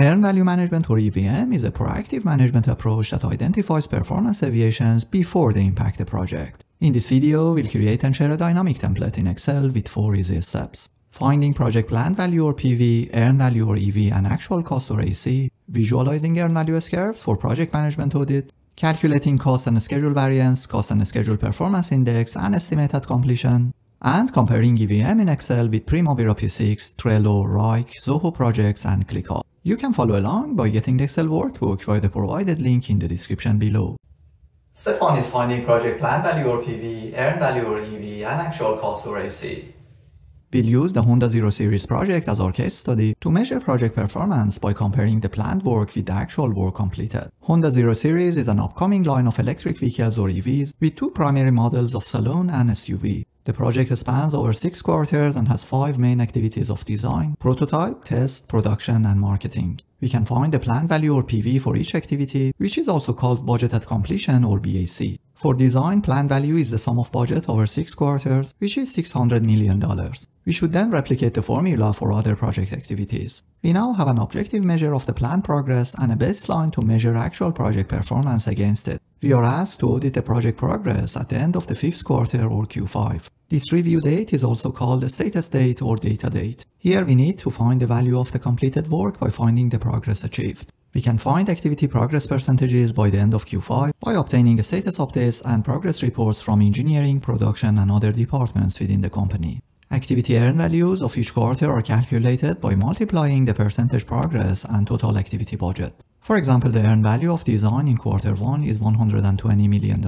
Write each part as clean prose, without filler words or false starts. Earned Value Management or EVM is a proactive management approach that identifies performance deviations before they impact the project. In this video, we'll create and share a dynamic template in Excel with 4 easy steps. Finding project planned value or PV, earned value or EV and actual cost or AC, visualizing earned value curves for project management audit, calculating cost and schedule variance, cost and schedule performance index and estimate at completion, and comparing EVM in Excel with Primavera P6, Trello, Wrike, Zoho Projects and ClickUp. You can follow along by getting the Excel workbook via the provided link in the description below. Step 1 is finding project planned value or PV, earned value or EV, and actual cost or AC. We'll use the Honda 0 Series project as our case study to measure project performance by comparing the planned work with the actual work completed. Honda 0 Series is an upcoming line of electric vehicles or EVs with 2 primary models of Saloon and SUV. The project spans over 6 quarters and has 5 main activities of design, prototype, test, production and marketing. We can find the planned value or PV for each activity, which is also called budget at completion or BAC. For design, planned value is the sum of budget over 6 quarters, which is $600 million. We should then replicate the formula for other project activities. We now have an objective measure of the planned progress and a baseline to measure actual project performance against it. We are asked to audit the project progress at the end of the 5th quarter or Q5. This review date is also called a status date or data date. Here we need to find the value of the completed work by finding the progress achieved. We can find activity progress percentages by the end of Q5 by obtaining status updates and progress reports from engineering, production and other departments within the company. Activity earned values of each quarter are calculated by multiplying the percentage progress and total activity budget. For example, the earned value of design in quarter 1 is $120 million.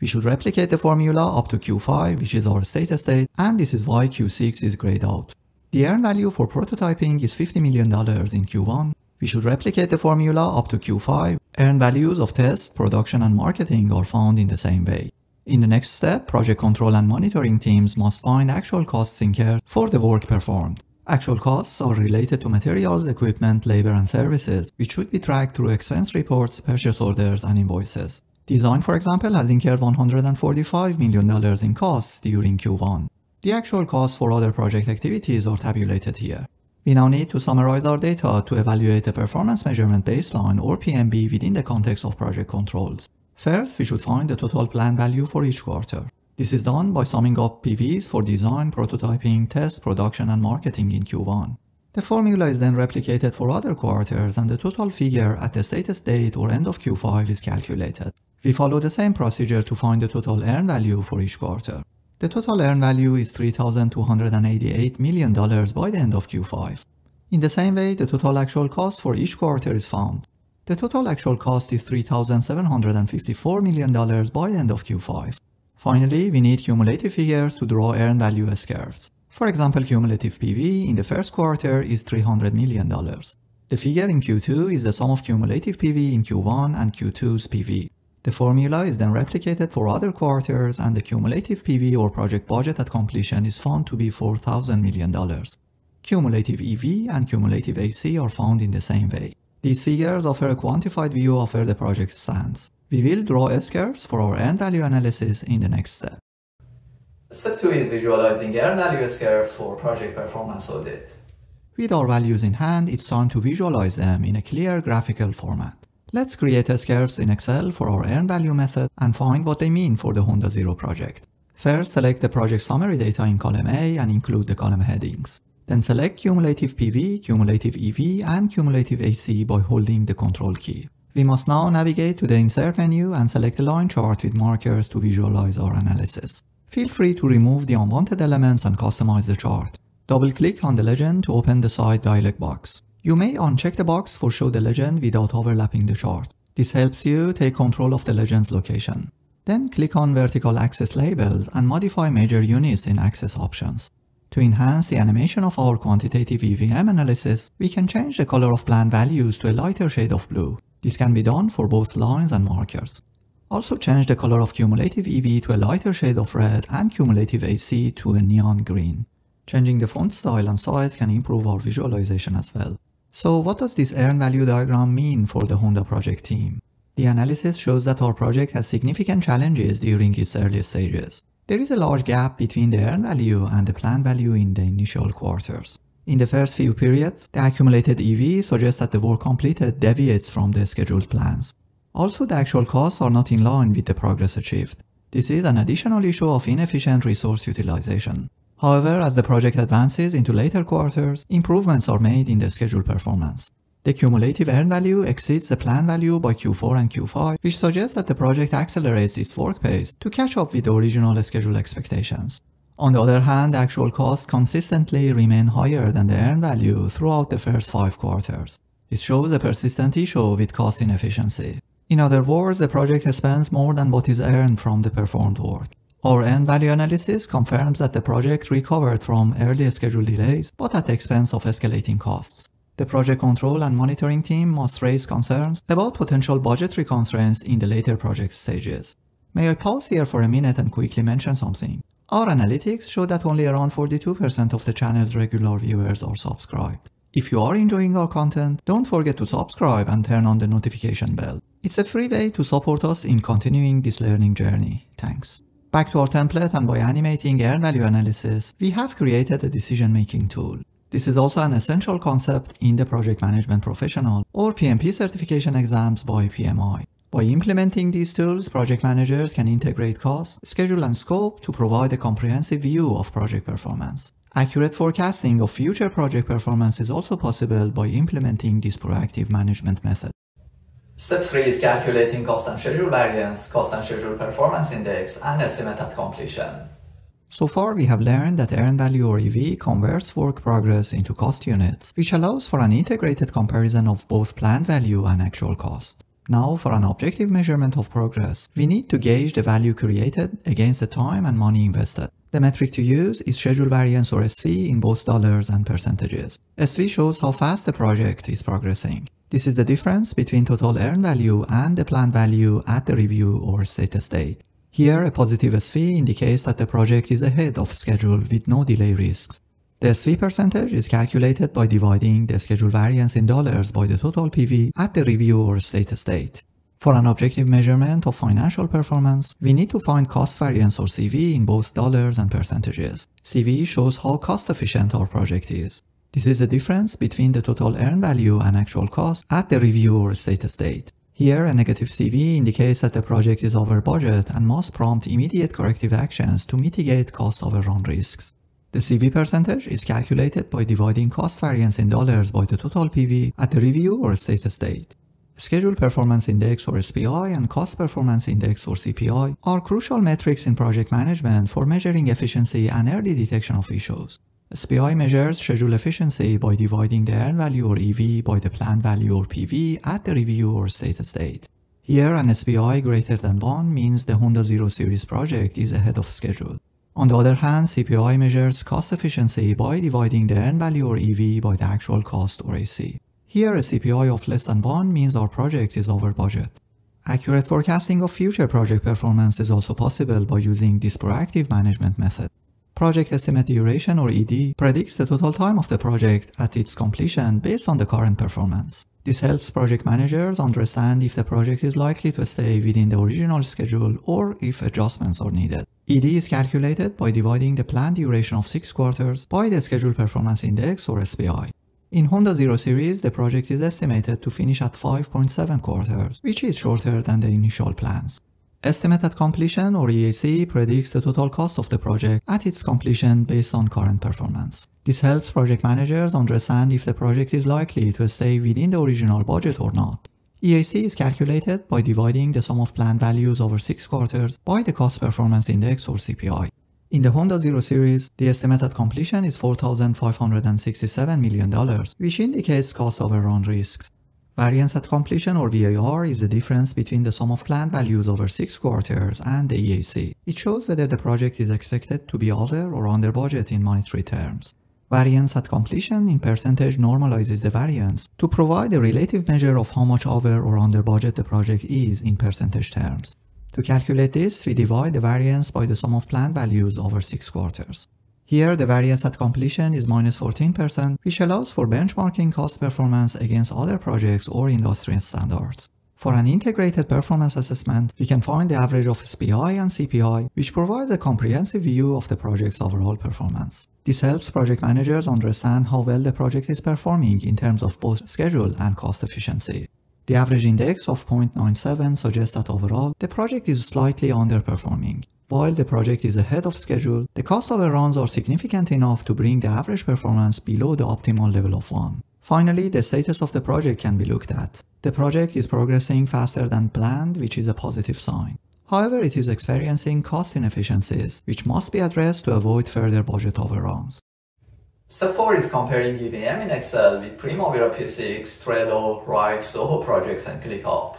We should replicate the formula up to Q5, which is our status date, and this is why Q6 is grayed out. The earned value for prototyping is $50 million in Q1. We should replicate the formula up to Q5. Earned values of test, production and marketing are found in the same way. In the next step, project control and monitoring teams must find actual costs incurred for the work performed. Actual costs are related to materials, equipment, labor and services, which should be tracked through expense reports, purchase orders and invoices. Design, for example, has incurred $145 million in costs during Q1. The actual costs for other project activities are tabulated here. We now need to summarize our data to evaluate the performance measurement baseline or PMB within the context of project controls. First, we should find the total planned value for each quarter. This is done by summing up PVs for design, prototyping, test, production and marketing in Q1. The formula is then replicated for other quarters and the total figure at the status date or end of Q5 is calculated. We follow the same procedure to find the total earned value for each quarter. The total earned value is $3,288 million by the end of Q5. In the same way, the total actual cost for each quarter is found. The total actual cost is $3,754 million by the end of Q5. Finally, we need cumulative figures to draw earned value S curves. For example, cumulative PV in the first quarter is $300 million. The figure in Q2 is the sum of cumulative PV in Q1 and Q2's PV. The formula is then replicated for other quarters and the cumulative PV or project budget at completion is found to be $4,000 million. Cumulative EV and cumulative AC are found in the same way. These figures offer a quantified view of where the project stands. We will draw S-curves for our earned value analysis in the next step. Step 2 is visualizing earned value S-curves for project performance audit. With our values in hand, it's time to visualize them in a clear graphical format. Let's create S-curves in Excel for our earned value method and find what they mean for the Honda 0 project. First, select the project summary data in column A and include the column headings. Then select cumulative PV, cumulative EV and cumulative AC by holding the Ctrl key. We must now navigate to the Insert menu and select a line chart with markers to visualize our analysis. Feel free to remove the unwanted elements and customize the chart. Double-click on the legend to open the side dialog box. You may uncheck the box for show the legend without overlapping the chart. This helps you take control of the legend's location. Then click on vertical axis labels and modify major units in axis options. To enhance the animation of our quantitative EVM analysis, we can change the color of planned values to a lighter shade of blue. This can be done for both lines and markers. Also change the color of cumulative EV to a lighter shade of red and cumulative AC to a neon green. Changing the font style and size can improve our visualization as well. So what does this earned value diagram mean for the Honda project team? The analysis shows that our project has significant challenges during its early stages. There is a large gap between the earned value and the planned value in the initial quarters. In the first few periods, the accumulated EV suggests that the work completed deviates from the scheduled plans. Also, the actual costs are not in line with the progress achieved. This is an additional issue of inefficient resource utilization. However, as the project advances into later quarters, improvements are made in the schedule performance. The cumulative earned value exceeds the plan value by Q4 and Q5, which suggests that the project accelerates its work pace to catch up with the original schedule expectations. On the other hand, actual costs consistently remain higher than the earned value throughout the first 5 quarters. This shows a persistent issue with cost inefficiency. In other words, the project spends more than what is earned from the performed work. Our earned value analysis confirms that the project recovered from early schedule delays, but at the expense of escalating costs. The project control and monitoring team must raise concerns about potential budgetary constraints in the later project stages. May I pause here for a minute and quickly mention something? Our analytics show that only around 42% of the channel's regular viewers are subscribed. If you are enjoying our content, don't forget to subscribe and turn on the notification bell. It's a free way to support us in continuing this learning journey. Thanks. Back to our template, and by animating earned value analysis, we have created a decision-making tool. This is also an essential concept in the Project Management Professional or PMP certification exams by PMI. By implementing these tools, project managers can integrate cost, schedule and scope to provide a comprehensive view of project performance. Accurate forecasting of future project performance is also possible by implementing this proactive management method. Step 3 is calculating cost and schedule variance, cost and schedule performance index, and estimate at completion. So far, we have learned that earned value or EV converts work progress into cost units, which allows for an integrated comparison of both planned value and actual cost. Now, for an objective measurement of progress, we need to gauge the value created against the time and money invested. The metric to use is schedule variance or SV in both dollars and percentages. SV shows how fast the project is progressing. This is the difference between total earned value and the planned value at the review or status date. Here, a positive SV indicates that the project is ahead of schedule with no delay risks. The SV percentage is calculated by dividing the schedule variance in dollars by the total PV at the review or status date. For an objective measurement of financial performance, we need to find cost variance or CV in both dollars and percentages. CV shows how cost efficient our project is. This is the difference between the total earned value and actual cost at the review or status date. Here, a negative CV indicates that the project is over budget and must prompt immediate corrective actions to mitigate cost overrun risks. The CV percentage is calculated by dividing cost variance in dollars by the total PV at the review or status date. Schedule Performance Index or SPI and Cost Performance Index or CPI are crucial metrics in project management for measuring efficiency and early detection of issues. SPI measures schedule efficiency by dividing the earned value or EV by the planned value or PV at the review or status date. Here, an SPI greater than 1 means the Honda 0 Series project is ahead of schedule. On the other hand, CPI measures cost efficiency by dividing the earned value or EV by the actual cost or AC. Here, a CPI of less than 1 means our project is over budget. Accurate forecasting of future project performance is also possible by using this proactive management method. Project Estimate Duration or ED predicts the total time of the project at its completion based on the current performance. This helps project managers understand if the project is likely to stay within the original schedule or if adjustments are needed. ED is calculated by dividing the planned duration of 6 quarters by the Schedule Performance Index or SPI. In Honda 0 Series, the project is estimated to finish at 5.7 quarters, which is shorter than the initial plans. Estimate at completion or EAC predicts the total cost of the project at its completion based on current performance. This helps project managers understand if the project is likely to stay within the original budget or not. EAC is calculated by dividing the sum of planned values over 6 quarters by the Cost Performance Index or CPI. In the Honda 0 Series, the estimate at completion is $4,567 million, which indicates cost overrun risks. Variance at completion or VAR is the difference between the sum of planned values over 6 quarters and the EAC. It shows whether the project is expected to be over or under budget in monetary terms. Variance at completion in percentage normalizes the variance to provide a relative measure of how much over or under budget the project is in percentage terms. To calculate this, we divide the variance by the sum of planned values over 6 quarters. Here, the variance at completion is -14%, which allows for benchmarking cost performance against other projects or industry standards. For an integrated performance assessment, we can find the average of SPI and CPI, which provides a comprehensive view of the project's overall performance. This helps project managers understand how well the project is performing in terms of both schedule and cost efficiency. The average index of 0.97 suggests that overall, the project is slightly underperforming. While the project is ahead of schedule, the cost overruns are significant enough to bring the average performance below the optimal level of 1. Finally, the status of the project can be looked at. The project is progressing faster than planned, which is a positive sign. However, it is experiencing cost inefficiencies, which must be addressed to avoid further budget overruns. Step 4 is comparing EVM in Excel with Primavera P6, Trello, Wrike, Zoho Projects, and ClickUp.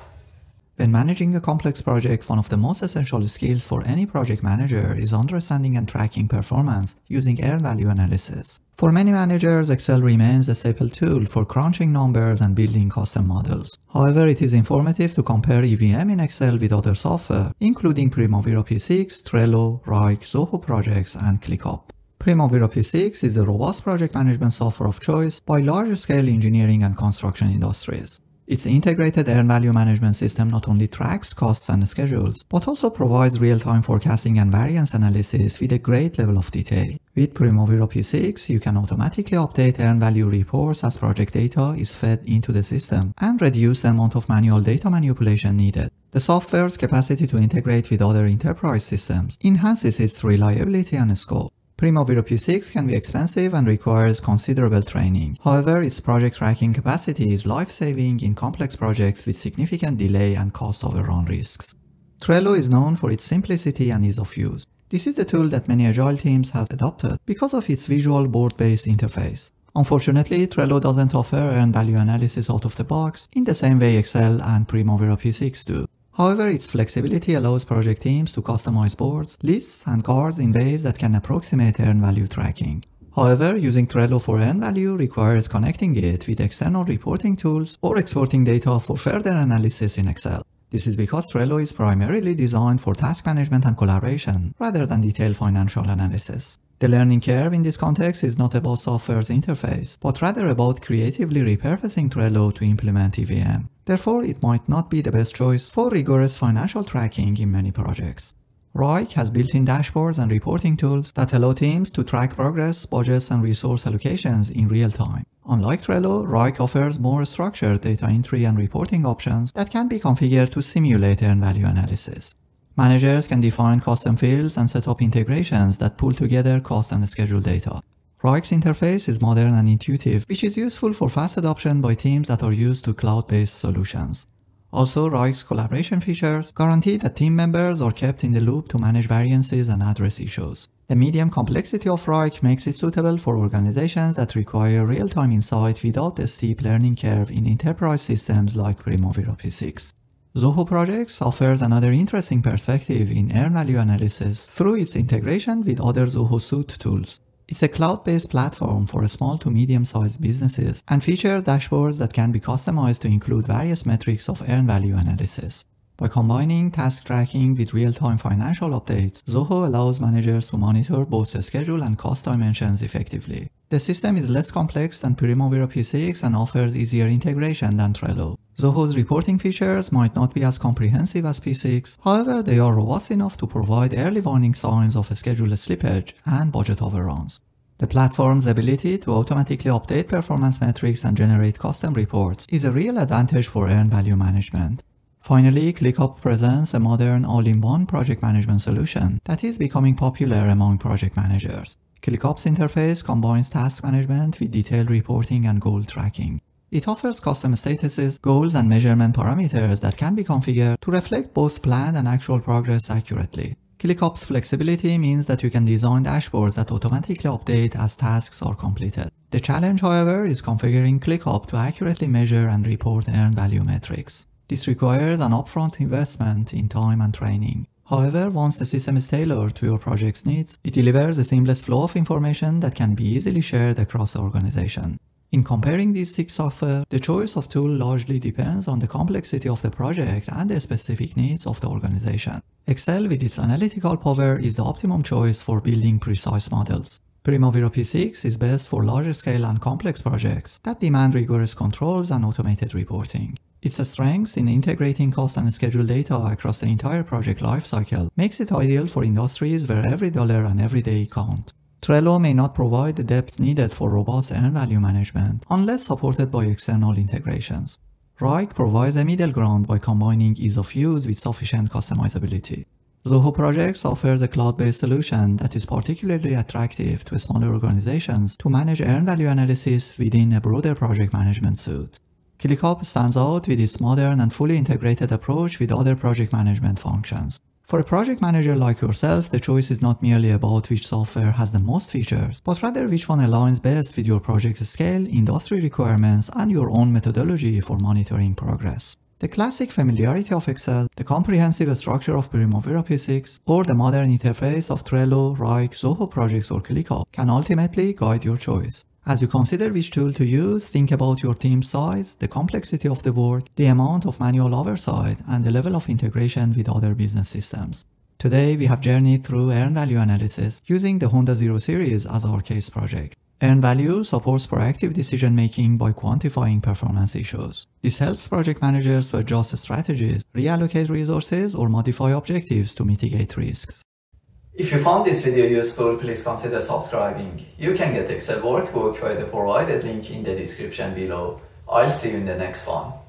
When managing a complex project, one of the most essential skills for any project manager is understanding and tracking performance using earned value analysis. For many managers, Excel remains a staple tool for crunching numbers and building custom models. However, it is informative to compare EVM in Excel with other software, including Primavera P6, Trello, Wrike, Zoho Projects, and ClickUp. Primavera P6 is a robust project management software of choice by large-scale engineering and construction industries. Its integrated earned value management system not only tracks costs and schedules, but also provides real-time forecasting and variance analysis with a great level of detail. With Primavera P6, you can automatically update earned value reports as project data is fed into the system and reduce the amount of manual data manipulation needed. The software's capacity to integrate with other enterprise systems enhances its reliability and scope. Primavera P6 can be expensive and requires considerable training. However, its project tracking capacity is life-saving in complex projects with significant delay and cost overrun risks. Trello is known for its simplicity and ease of use. This is the tool that many agile teams have adopted because of its visual board-based interface. Unfortunately, Trello doesn't offer earned value analysis out of the box in the same way Excel and Primavera P6 do. However, its flexibility allows project teams to customize boards, lists, and cards in ways that can approximate earned value tracking. However, using Trello for earned value requires connecting it with external reporting tools or exporting data for further analysis in Excel. This is because Trello is primarily designed for task management and collaboration, rather than detailed financial analysis. The learning curve in this context is not about software's interface, but rather about creatively repurposing Trello to implement EVM. Therefore, it might not be the best choice for rigorous financial tracking in many projects. Wrike has built-in dashboards and reporting tools that allow teams to track progress, budgets, and resource allocations in real time. Unlike Trello, Wrike offers more structured data entry and reporting options that can be configured to simulate earned value analysis. Managers can define custom fields and set up integrations that pull together cost and schedule data. Wrike's interface is modern and intuitive, which is useful for fast adoption by teams that are used to cloud-based solutions. Also, Wrike's collaboration features guarantee that team members are kept in the loop to manage variances and address issues. The medium complexity of Wrike makes it suitable for organizations that require real-time insight without the steep learning curve in enterprise systems like Primavera P6. Zoho Projects offers another interesting perspective in earned value analysis through its integration with other Zoho Suite tools. It's a cloud-based platform for small to medium-sized businesses and features dashboards that can be customized to include various metrics of earned value analysis. By combining task tracking with real-time financial updates, Zoho allows managers to monitor both the schedule and cost dimensions effectively. The system is less complex than Primavera P6 and offers easier integration than Trello. Zoho's reporting features might not be as comprehensive as P6, however, they are robust enough to provide early warning signs of a schedule slippage and budget overruns. The platform's ability to automatically update performance metrics and generate custom reports is a real advantage for earned value management. Finally, ClickUp presents a modern all-in-one project management solution that is becoming popular among project managers. ClickUp's interface combines task management with detailed reporting and goal tracking. It offers custom statuses, goals, and measurement parameters that can be configured to reflect both planned and actual progress accurately. ClickUp's flexibility means that you can design dashboards that automatically update as tasks are completed. The challenge, however, is configuring ClickUp to accurately measure and report earned value metrics. This requires an upfront investment in time and training. However, once the system is tailored to your project's needs, it delivers a seamless flow of information that can be easily shared across the organization. In comparing these 6 software, the choice of tool largely depends on the complexity of the project and the specific needs of the organization. Excel, with its analytical power, is the optimum choice for building precise models. Primavera P6 is best for large-scale and complex projects that demand rigorous controls and automated reporting. Its strengths in integrating cost and schedule data across the entire project lifecycle makes it ideal for industries where every dollar and every day count. Trello may not provide the depth needed for robust earned value management unless supported by external integrations. Wrike provides a middle ground by combining ease of use with sufficient customizability. Zoho Projects offers a cloud-based solution that is particularly attractive to smaller organizations to manage earned value analysis within a broader project management suite. ClickUp stands out with its modern and fully integrated approach with other project management functions. For a project manager like yourself, the choice is not merely about which software has the most features, but rather which one aligns best with your project's scale, industry requirements, and your own methodology for monitoring progress. The classic familiarity of Excel, the comprehensive structure of Primavera P6, or the modern interface of Trello, Wrike, Zoho Projects, or ClickUp can ultimately guide your choice. As you consider which tool to use, think about your team size, the complexity of the work, the amount of manual oversight, and the level of integration with other business systems. Today, we have journeyed through earned value analysis using the Honda 0 Series as our case project. Earned value supports proactive decision-making by quantifying performance issues. This helps project managers to adjust strategies, reallocate resources, or modify objectives to mitigate risks. If you found this video useful, please consider subscribing. You can get Excel workbook by the provided link in the description below. I'll see you in the next one.